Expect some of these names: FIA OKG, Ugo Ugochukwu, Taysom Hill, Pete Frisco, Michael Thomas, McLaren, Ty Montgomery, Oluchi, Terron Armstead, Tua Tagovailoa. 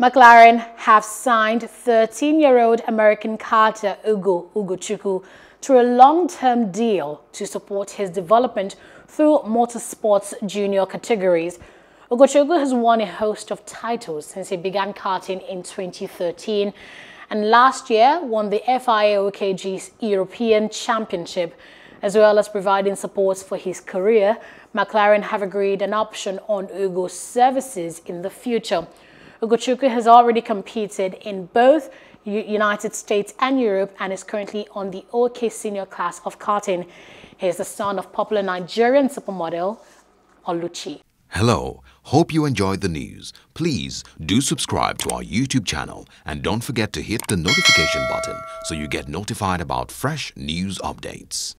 McLaren have signed 13-year-old American karter Ugo Ugochukwu to a long-term deal to support his development through motorsports junior categories. Ugochukwu has won a host of titles since he began karting in 2013 and last year won the FIA OKG's European Championship. As well as providing support for his career, McLaren have agreed an option on Ugo's services in the future. Ugochukwu has already competed in both United States and Europe and is currently on the OK senior class of karting. He is the son of popular Nigerian supermodel Oluchi. Hello, hope you enjoyed the news. Please do subscribe to our YouTube channel and don't forget to hit the notification button so you get notified about fresh news updates.